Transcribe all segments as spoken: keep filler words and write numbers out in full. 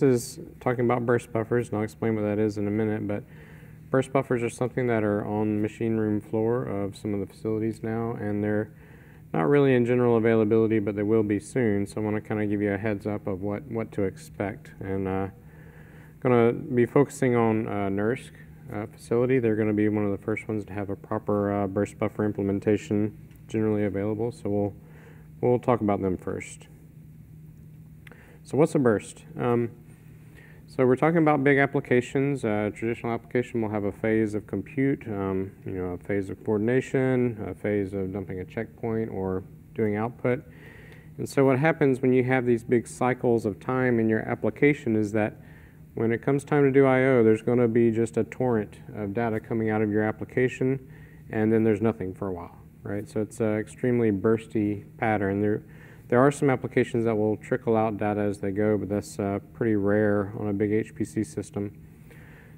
this is talking about burst buffers, and I'll explain what that is in a minute, but burst buffers are something that are on the machine room floor of some of the facilities now, and they're not really in general availability, but they will be soon, so I want to kind of give you a heads up of what, what to expect. And uh, going to be focusing on uh, NERSC uh, facility. They're going to be one of the first ones to have a proper uh, burst buffer implementation generally available, so we'll, we'll talk about them first. So what's a burst? Um, so we're talking about big applications. Uh, traditional application will have a phase of compute, um, you know, a phase of coordination, a phase of dumping a checkpoint or doing output. And so what happens when you have these big cycles of time in your application is that when it comes time to do I O, there's going to be just a torrent of data coming out of your application, and then there's nothing for a while, right? So it's an extremely bursty pattern. There, There are some applications that will trickle out data as they go, but that's uh, pretty rare on a big H P C system.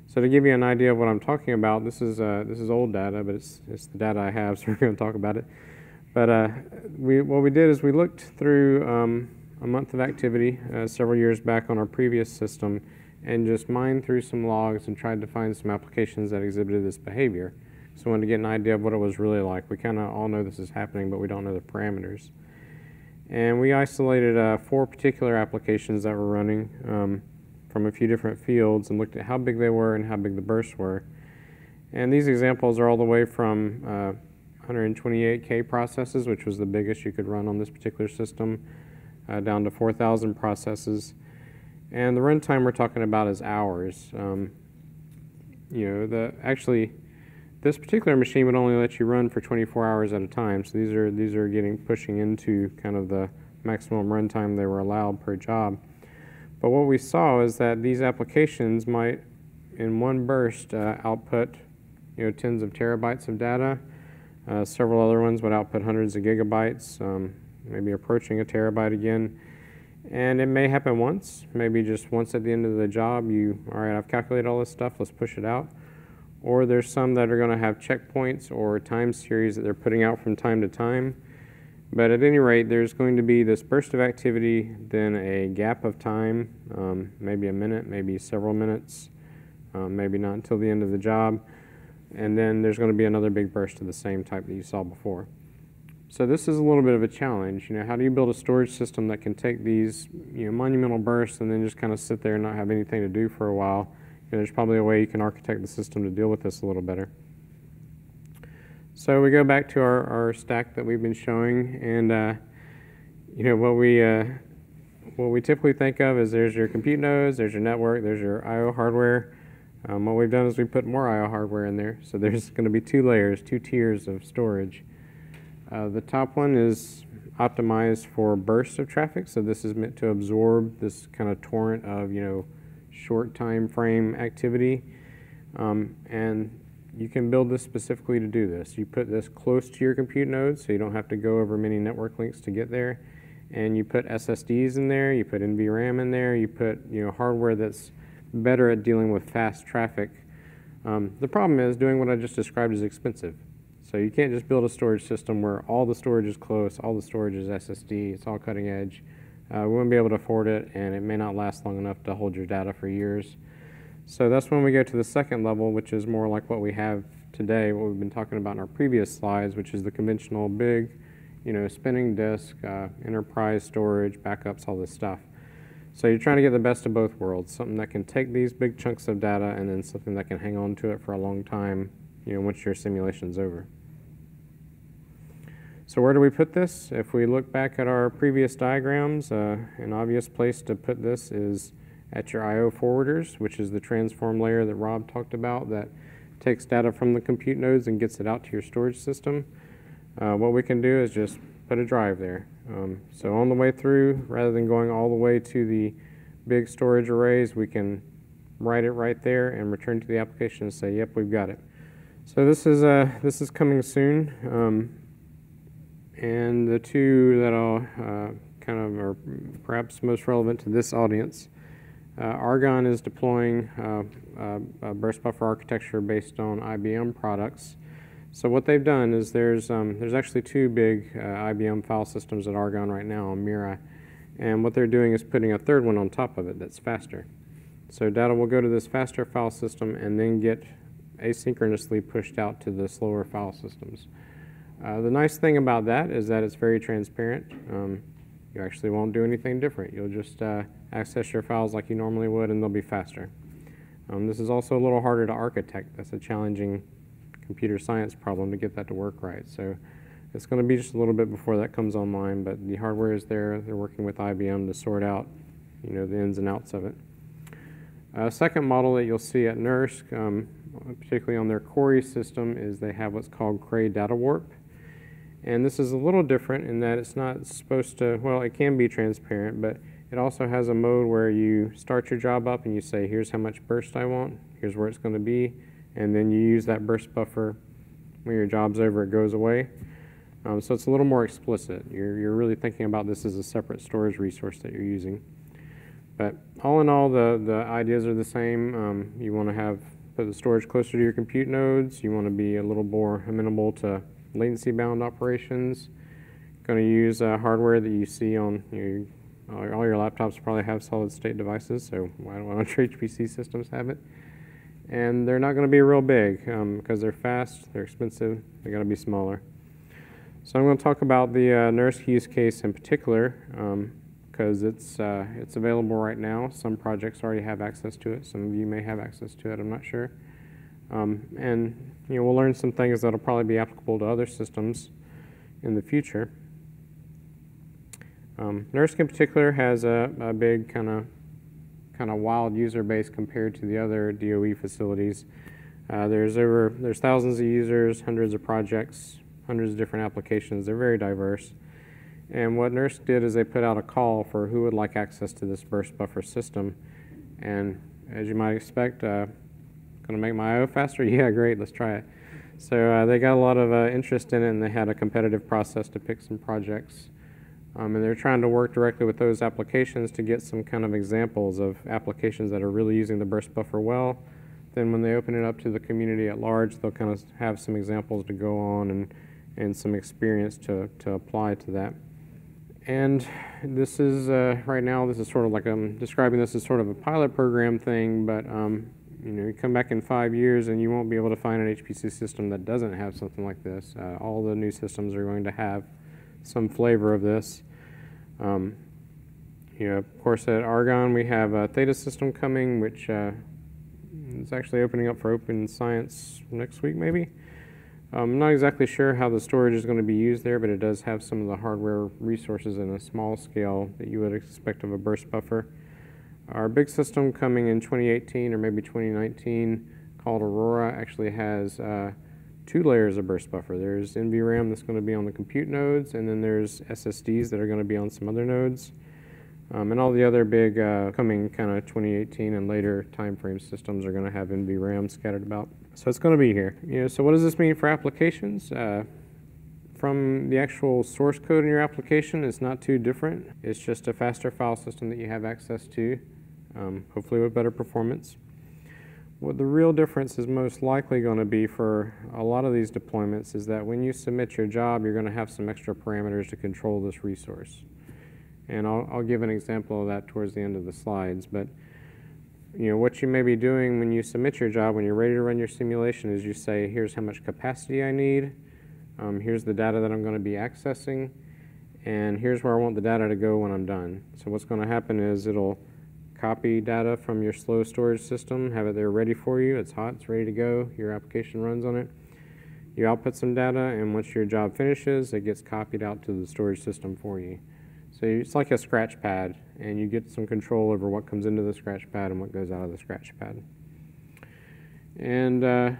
So to give you an idea of what I'm talking about, this is uh, this is old data, but it's it's the data I have, so we're going to talk about it. But uh, we what we did is we looked through um, a month of activity uh, several years back on our previous system, and just mined through some logs and tried to find some applications that exhibited this behavior. So I wanted to get an idea of what it was really like. We kind of all know this is happening, but we don't know the parameters. And we isolated uh, four particular applications that were running um, from a few different fields and looked at how big they were and how big the bursts were. And these examples are all the way from uh, one hundred twenty-eight K processes, which was the biggest you could run on this particular system, uh, down to four thousand processes. And the runtime we're talking about is hours. Um, you know, the actually. This particular machine would only let you run for twenty-four hours at a time, so these are these are getting pushing into kind of the maximum runtime they were allowed per job. But what we saw is that these applications might, in one burst, uh, output you know tens of terabytes of data. Uh, several other ones would output hundreds of gigabytes, um, maybe approaching a terabyte again. And it may happen once, maybe just once at the end of the job. You all right? I've calculated all this stuff. Let's push it out. Or there's some that are going to have checkpoints or time series that they're putting out from time to time. But at any rate, there's going to be this burst of activity, then a gap of time, um, maybe a minute, maybe several minutes, um, maybe not until the end of the job. And then there's going to be another big burst of the same type that you saw before. So this is a little bit of a challenge. You know, how do you build a storage system that can take these you know, monumental bursts and then just kind of sit there and not have anything to do for a while? And there's probably a way you can architect the system to deal with this a little better. So we go back to our, our stack that we've been showing, and uh, you know what we uh, what we typically think of is there's your compute nodes, there's your network, there's your I O hardware. Um, what we've done is we put more I O hardware in there, so there's going to be two layers, two tiers of storage. Uh, the top one is optimized for bursts of traffic, so this is meant to absorb this kind of torrent of you know. short time frame activity, um, and you can build this specifically to do this. You put this close to your compute node so you don't have to go over many network links to get there, and you put S S Ds in there, you put N V RAM in there, you put you know hardware that's better at dealing with fast traffic. Um, the problem is doing what I just described is expensive, so you can't just build a storage system where all the storage is close, all the storage is S S D, it's all cutting edge. Uh, we won't be able to afford it, and it may not last long enough to hold your data for years. So that's when we go to the second level, which is more like what we have today, what we've been talking about in our previous slides, which is the conventional big, you know, spinning disk, uh, enterprise storage, backups, all this stuff. So you're trying to get the best of both worlds, something that can take these big chunks of data and then something that can hang on to it for a long time, you know, once your simulation's over. So where do we put this? If we look back at our previous diagrams, uh, an obvious place to put this is at your I O forwarders, which is the transform layer that Rob talked about that takes data from the compute nodes and gets it out to your storage system. Uh, what we can do is just put a drive there. Um, so on the way through, rather than going all the way to the big storage arrays, we can write it right there and return to the application and say, yep, we've got it. So this is, uh, this is coming soon. Um, And the two that I'll uh, kind of are perhaps most relevant to this audience. Uh, Argonne is deploying uh, a, a burst buffer architecture based on I B M products. So what they've done is there's um, there's actually two big uh, I B M file systems at Argonne right now on Mira, And what they're doing is putting a third one on top of it that's faster. So data will go to this faster file system and then get asynchronously pushed out to the slower file systems. Uh, the nice thing about that is that it's very transparent. Um, you actually won't do anything different. You'll just uh, access your files like you normally would, and they'll be faster. Um, this is also a little harder to architect. That's a challenging computer science problem to get that to work right. So it's going to be just a little bit before that comes online, but the hardware is there. They're working with I B M to sort out, you know, the ins and outs of it. A uh, second model that you'll see at NERSC, um, particularly on their Cori system, is they have what's called Cray Data Warp. And this is a little different in that it's not supposed to, well, it can be transparent, but it also has a mode where you start your job up and you say, here's how much burst I want, here's where it's going to be, and then you use that burst buffer. When your job's over, it goes away. Um, so it's a little more explicit. You're, you're really thinking about this as a separate storage resource that you're using. But all in all, the, the ideas are the same. Um, you want to have put the storage closer to your compute nodes. You want to be a little more amenable to latency-bound operations. Going to use uh, hardware that you see on you know, all, your, all your laptops probably have solid-state devices, so why don't your H P C systems have it? And they're not going to be real big um, because they're fast, they're expensive, they got to be smaller. So I'm going to talk about the uh, NERSC use case in particular because um, it's, uh, it's available right now. Some projects already have access to it. Some of you may have access to it, I'm not sure. Um, and you know, we'll learn some things that will probably be applicable to other systems in the future. Um, NERSC in particular has a, a big kind of kind of wild user base compared to the other D O E facilities. Uh, there's, over, there's thousands of users, hundreds of projects, hundreds of different applications. They're very diverse. And what NERSC did is they put out a call for who would like access to this burst buffer system. And as you might expect, uh, going to make my I O faster? Yeah, great, let's try it. So uh, they got a lot of uh, interest in it, and they had a competitive process to pick some projects. Um, and they're trying to work directly with those applications to get some kind of examples of applications that are really using the burst buffer well. Then when they open it up to the community at large, they'll kind of have some examples to go on and and some experience to, to apply to that. And this is, uh, right now, this is sort of like I'm describing this as sort of a pilot program thing, but um, you know, you come back in five years and you won't be able to find an H P C system that doesn't have something like this. Uh, all the new systems are going to have some flavor of this. Um, you know, of course, at Argonne, we have a Theta system coming, which uh, is actually opening up for open science next week, maybe. I'm not exactly sure how the storage is going to be used there, but it does have some of the hardware resources in a small scale that you would expect of a burst buffer. Our big system coming in twenty eighteen or maybe twenty nineteen called Aurora actually has uh, two layers of burst buffer. There's N V RAM that's going to be on the compute nodes, and then there's S S Ds that are going to be on some other nodes. Um, and all the other big uh, coming kind of twenty eighteen and later time frame systems are going to have N V RAM scattered about. So it's going to be here. You know, so what does this mean for applications? Uh, from the actual source code in your application, it's not too different. It's just a faster file system that you have access to, um, hopefully with better performance. What the real difference is most likely going to be for a lot of these deployments is that when you submit your job, you're going to have some extra parameters to control this resource. And I'll, I'll give an example of that towards the end of the slides. But you know, what you may be doing when you submit your job, when you're ready to run your simulation, is you say, here's how much capacity I need, um, here's the data that I'm going to be accessing, and here's where I want the data to go when I'm done. So what's going to happen is it'll copy data from your slow storage system, have it there ready for you, it's hot, it's ready to go, your application runs on it. You output some data, and once your job finishes, it gets copied out to the storage system for you. So it's like a scratch pad, and you get some control over what comes into the scratch pad and what goes out of the scratch pad. And uh,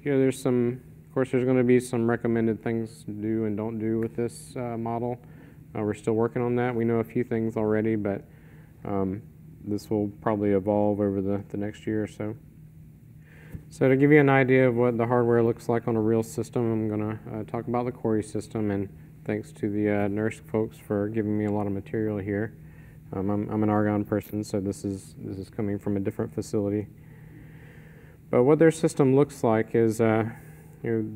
you know, there's some, of course, there's going to be some recommended things to do and don't do with this uh, model. Uh, we're still working on that. We know a few things already, but um, this will probably evolve over the, the next year or so. So to give you an idea of what the hardware looks like on a real system, I'm going to uh, talk about the Cori system. And thanks to the uh, NERSC folks for giving me a lot of material here. Um, I'm, I'm an Argonne person, so this is, this is coming from a different facility. But what their system looks like is uh, you know,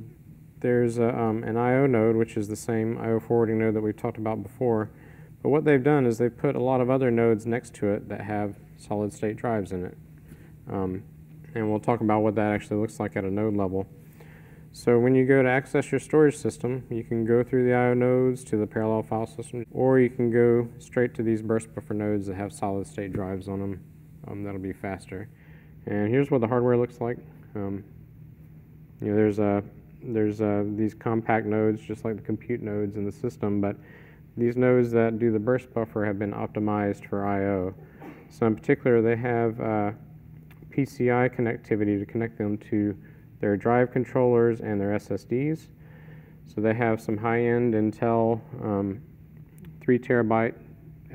there's a, um, an I O node, which is the same I O forwarding node that we've talked about before. But what they've done is they've put a lot of other nodes next to it that have solid state drives in it. Um, and we'll talk about what that actually looks like at a node level. So when you go to access your storage system, you can go through the I O nodes to the parallel file system, or you can go straight to these burst buffer nodes that have solid state drives on them. Um, that'll be faster. And here's what the hardware looks like. Um, you know, there's a there's a, these compact nodes, just like the compute nodes in the system, but these nodes that do the burst buffer have been optimized for I O. So in particular, they have uh, P C I connectivity to connect them to their drive controllers and their S S Ds. So they have some high-end Intel um, three terabyte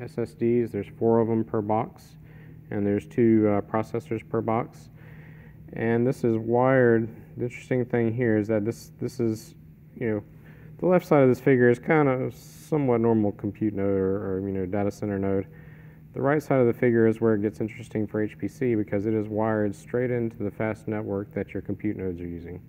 S S Ds. There's four of them per box, and there's two uh, processors per box. And this is wired. The interesting thing here is that this this is, you know, the left side of this figure is kind of somewhat normal compute node or, or you know data center node. The right side of the figure is where it gets interesting for H P C, because it is wired straight into the fast network that your compute nodes are using.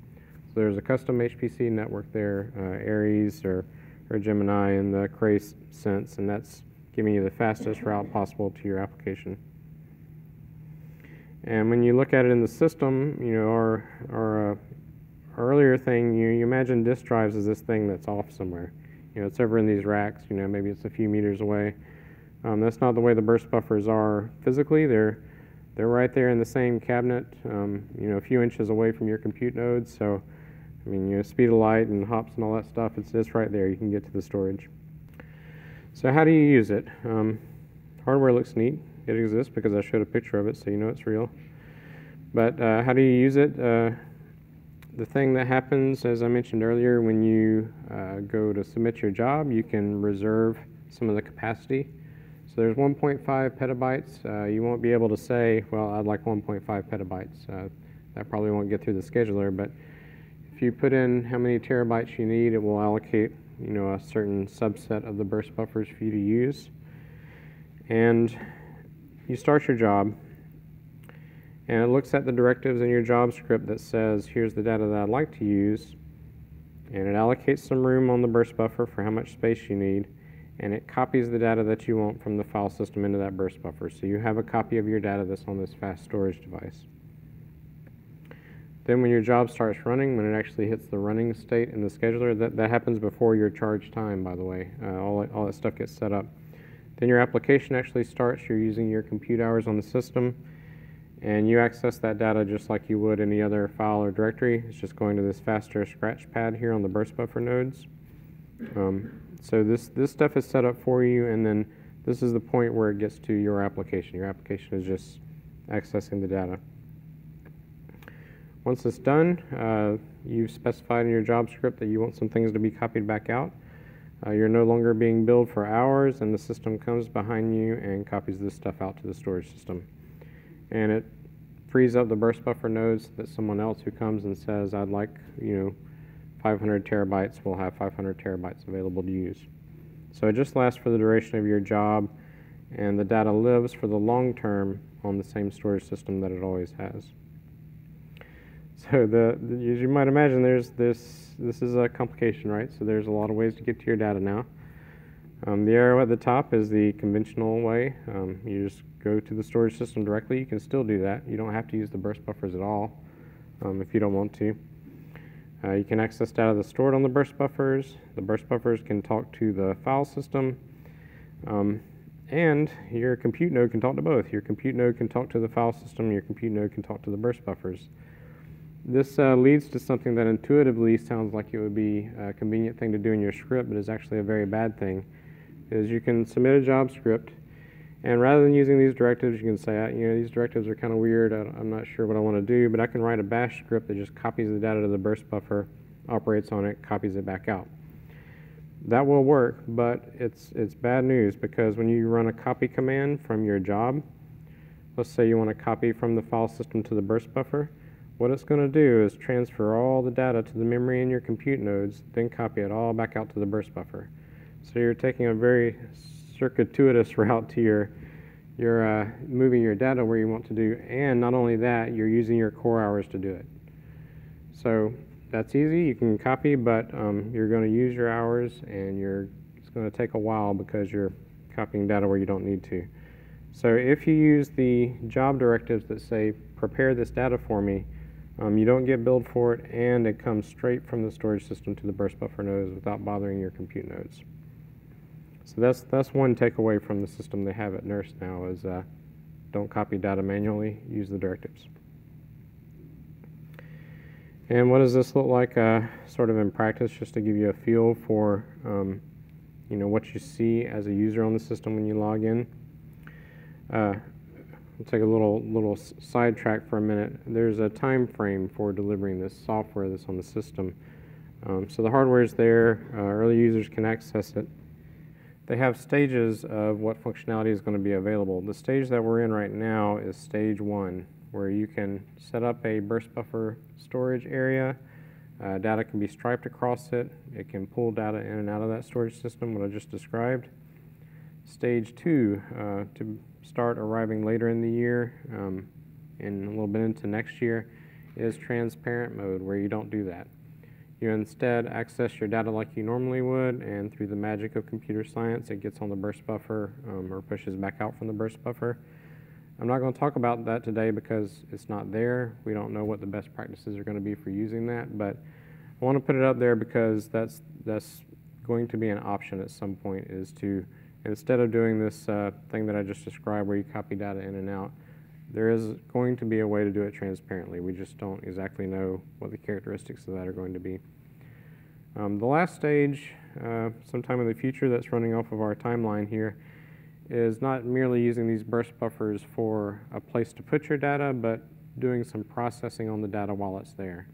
So there's a custom H P C network there, uh, Aries or, or Gemini in the Cray sense, and that's giving you the fastest route possible to your application. And when you look at it in the system, you know, our, our uh, earlier thing, you, you imagine disk drives as this thing that's off somewhere. You know, it's over in these racks, you know, maybe it's a few meters away. Um, that's not the way the burst buffers are physically. They're they're right there in the same cabinet, um, you know, a few inches away from your compute nodes. So, I mean, you know, speed of light and hops and all that stuff, it's just right there. You can get to the storage. So how do you use it? Um, hardware looks neat. It exists because I showed a picture of it, so you know it's real. But uh, how do you use it? Uh, the thing that happens, as I mentioned earlier, when you uh, go to submit your job, you can reserve some of the capacity. So there's one point five petabytes. Uh, you won't be able to say, well, I'd like one point five petabytes. Uh, that probably won't get through the scheduler, but if you put in how many terabytes you need, it will allocate, you know, a certain subset of the burst buffers for you to use. And you start your job, and it looks at the directives in your job script that says, here's the data that I'd like to use, and it allocates some room on the burst buffer for how much space you need, and it copies the data that you want from the file system into that burst buffer. So you have a copy of your data that's on this fast storage device. Then when your job starts running, when it actually hits the running state in the scheduler, that, that happens before your charge time, by the way. Uh, all, all that stuff gets set up. Then your application actually starts. You're using your compute hours on the system, and you access that data just like you would any other file or directory. It's just going to this faster scratch pad here on the burst buffer nodes. Um, So this, this stuff is set up for you, and then this is the point where it gets to your application. Your application is just accessing the data. Once it's done, uh, you've specified in your job script that you want some things to be copied back out. Uh, you're no longer being billed for hours, and the system comes behind you and copies this stuff out to the storage system. And it frees up the burst buffer nodes so that someone else who comes and says, I'd like, you know, five hundred terabytes, we'll have five hundred terabytes available to use. So it just lasts for the duration of your job, and the data lives for the long term on the same storage system that it always has. So the, the, as you might imagine, there's this, this is a complication, right? So there's a lot of ways to get to your data now. Um, the arrow at the top is the conventional way. Um, you just go to the storage system directly. You can still do that. You don't have to use the burst buffers at all um, if you don't want to. Uh, you can access data that's stored on the burst buffers. The burst buffers can talk to the file system. Um, and your compute node can talk to both. Your compute node can talk to the file system. Your compute node can talk to the burst buffers. This uh, leads to something that intuitively sounds like it would be a convenient thing to do in your script, but is actually a very bad thing. Is you can submit a job script, and rather than using these directives, you can say, you know, these directives are kind of weird, I'm not sure what I want to do, but I can write a bash script that just copies the data to the burst buffer, operates on it, copies it back out. That will work, but it's, it's bad news, because when you run a copy command from your job, let's say you want to copy from the file system to the burst buffer, what it's going to do is transfer all the data to the memory in your compute nodes, then copy it all back out to the burst buffer. So you're taking a very circuitous route to your, you're uh, moving your data where you want to do, and not only that, you're using your core hours to do it. So that's easy, you can copy, but um, you're going to use your hours, and you're, it's going to take a while because you're copying data where you don't need to. So if you use the job directives that say, prepare this data for me, um, you don't get billed for it, and it comes straight from the storage system to the burst buffer nodes without bothering your compute nodes. So that's, that's one takeaway from the system they have at NERSC now is uh, don't copy data manually, use the directives. And what does this look like uh, sort of in practice, just to give you a feel for um, you know, what you see as a user on the system when you log in. Uh, I'll take a little little sidetrack for a minute. There's a time frame for delivering this software that's on the system. Um, so the hardware is there. Uh, early users can access it. They have stages of what functionality is going to be available. The stage that we're in right now is stage one, where you can set up a burst buffer storage area. Uh, data can be striped across it. It can pull data in and out of that storage system, what I just described. Stage two, uh, to start arriving later in the year um, and a little bit into next year, is transparent mode, where you don't do that. You instead access your data like you normally would, and through the magic of computer science, it gets on the burst buffer um, or pushes back out from the burst buffer. I'm not going to talk about that today because it's not there. We don't know what the best practices are going to be for using that, but I want to put it up there because that's, that's going to be an option at some point, is to, instead of doing this uh, thing that I just described where you copy data in and out, there is going to be a way to do it transparently. We just don't exactly know what the characteristics of that are going to be. Um, the last stage, uh, sometime in the future, that's running off of our timeline here, is not merely using these burst buffers for a place to put your data, but doing some processing on the data while it's there.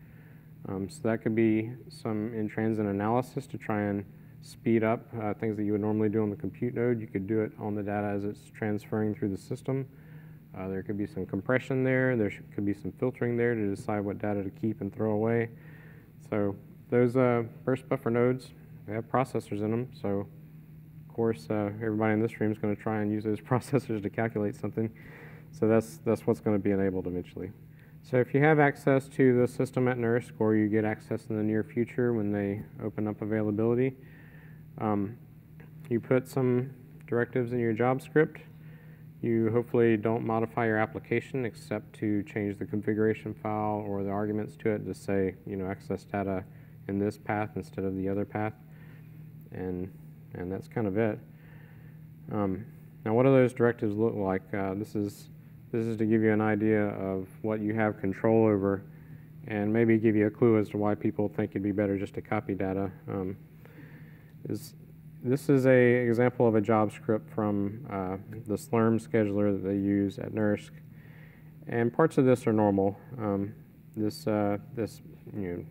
Um, so that could be some in-transit analysis to try and speed up uh, things that you would normally do on the compute node. You could do it on the data as it's transferring through the system. Uh, there could be some compression there. There could be some filtering there to decide what data to keep and throw away. So those uh, burst buffer nodes, they have processors in them. So of course, uh, everybody in this room is going to try and use those processors to calculate something. So that's, that's what's going to be enabled eventually. So if you have access to the system at NERSC, or you get access in the near future when they open up availability, um, you put some directives in your job script. You hopefully don't modify your application except to change the configuration file or the arguments to it to say, you know, access data in this path instead of the other path. And And that's kind of it. Um, now, what do those directives look like? Uh, this is this is to give you an idea of what you have control over, and maybe give you a clue as to why people think it'd be better just to copy data. Um, is this is a example of a job script from uh, the Slurm scheduler that they use at NERSC, and parts of this are normal. Um, this uh, this you know.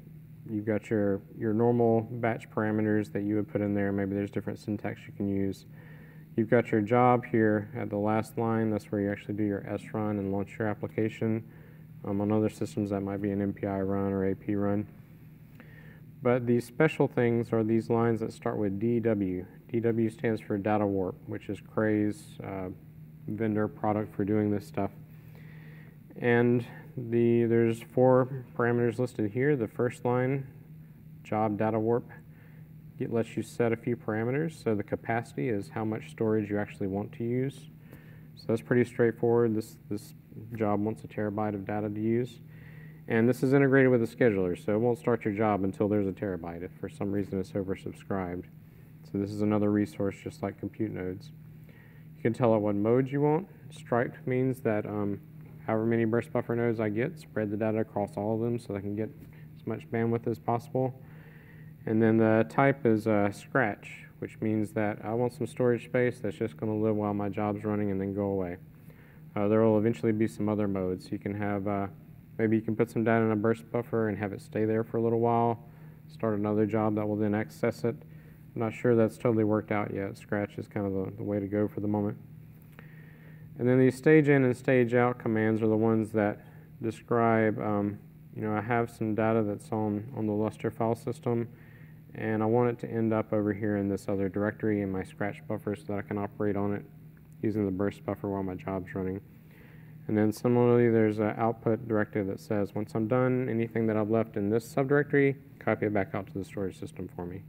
You've got your, your normal batch parameters that you would put in there. Maybe there's different syntax you can use. You've got your job here at the last line. That's where you actually do your S run and launch your application. Um, on other systems, that might be an M P I run or A P run. But these special things are these lines that start with D W. D W stands for Data Warp, which is Cray's uh, vendor product for doing this stuff. And the, there's four parameters listed here. The first line, job data warp, it lets you set a few parameters. So the capacity is how much storage you actually want to use. So that's pretty straightforward. This, this job wants a terabyte of data to use. And this is integrated with a scheduler, so it won't start your job until there's a terabyte if for some reason it's oversubscribed. So this is another resource just like compute nodes. You can tell it what modes you want. Striped means that um, however many burst buffer nodes I get, spread the data across all of them so I can get as much bandwidth as possible. And then the type is uh, scratch, which means that I want some storage space that's just going to live while my job's running and then go away. Uh, there will eventually be some other modes. You can have, uh, maybe you can put some data in a burst buffer and have it stay there for a little while, start another job that will then access it. I'm not sure that's totally worked out yet. Scratch is kind of the, the way to go for the moment. And then these stage in and stage out commands are the ones that describe, um, you know, I have some data that's on, on the Lustre file system, and I want it to end up over here in this other directory in my scratch buffer so that I can operate on it using the burst buffer while my job's running. And then similarly, there's an output directive that says, once I'm done, anything that I've left in this subdirectory, copy it back out to the storage system for me.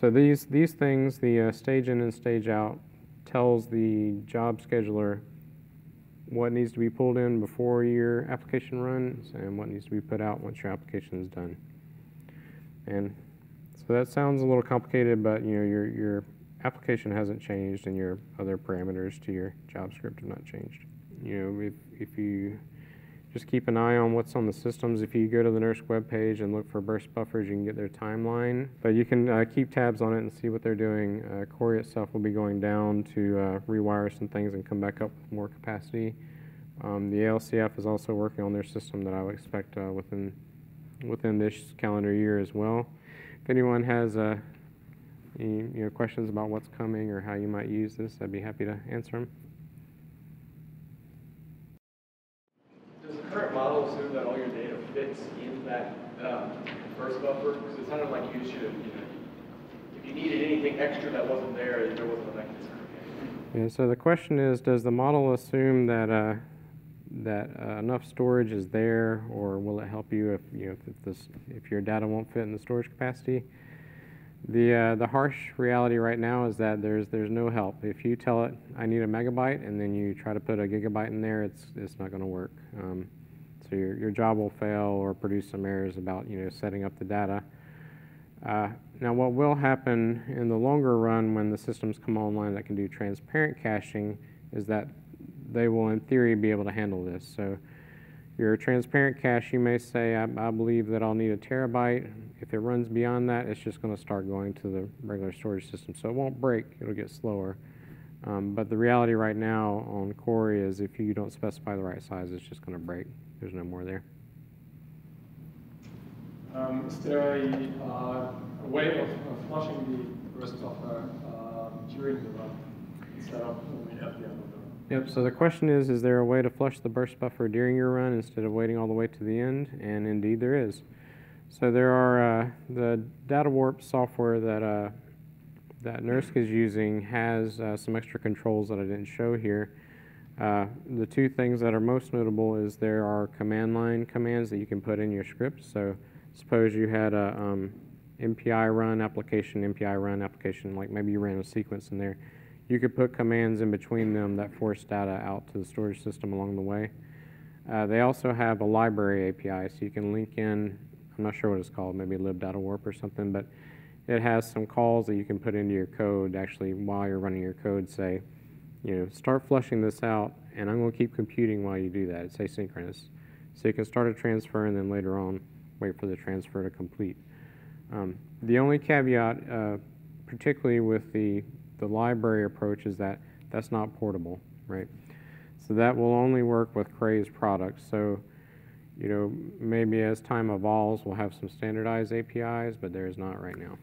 So these, these things, the uh, stage in and stage out, tells the job scheduler what needs to be pulled in before your application runs and what needs to be put out once your application is done. And so that sounds a little complicated, but you know your your application hasn't changed and your other parameters to your job script have not changed. You know, if if you just keep an eye on what's on the systems. If you go to the NERSC webpage and look for burst buffers, you can get their timeline. But you can uh, keep tabs on it and see what they're doing. Uh, Cori itself will be going down to uh, rewire some things and come back up with more capacity. Um, the A L C F is also working on their system that I would expect uh, within within this calendar year as well. If anyone has uh, any, you know, questions about what's coming or how you might use this, I'd be happy to answer them. Assume that all your data fits in that um, burst buffer? Because it sounded like you should, you know, if you needed anything extra that wasn't there, there wasn't a mechanism. Yeah, so the question is, does the model assume that uh, that uh, enough storage is there, or will it help you if you know if this if your data won't fit in the storage capacity? The uh, the harsh reality right now is that there's there's no help. If you tell it I need a megabyte and then you try to put a gigabyte in there, it's it's not going to work. Um, So your, your job will fail or produce some errors about you know setting up the data. Uh, now what will happen in the longer run when the systems come online that can do transparent caching is that they will in theory be able to handle this. So your transparent cache, you may say I, I believe that I'll need a terabyte. If it runs beyond that, it's just going to start going to the regular storage system. So it won't break, it'll get slower. Um, but the reality right now on Cori is if you don't specify the right size, it's just going to break. There's no more there. Um, is there a, uh, a way of, of flushing the burst buffer uh, during the run instead of only at the end of the run? Yep, so the question is, is there a way to flush the burst buffer during your run instead of waiting all the way to the end? And indeed there is. So there are, uh, the Data Warp software that, uh, that NERSC is using has uh, some extra controls that I didn't show here. Uh, the two things that are most notable is there are command line commands that you can put in your script. So suppose you had a um, M P I run application, M P I run application, like maybe you ran a sequence in there. You could put commands in between them that force data out to the storage system along the way. Uh, they also have a library A P I, so you can link in, I'm not sure what it's called, maybe lib data warp or something, but it has some calls that you can put into your code actually while you're running your code, say, you know, start flushing this out, and I'm going to keep computing while you do that. It's asynchronous. So you can start a transfer and then later on wait for the transfer to complete. Um, the only caveat, uh, particularly with the, the library approach, is that that's not portable, right? So that will only work with Cray's products. So, you know, maybe as time evolves, we'll have some standardized A P Is, but there is not right now.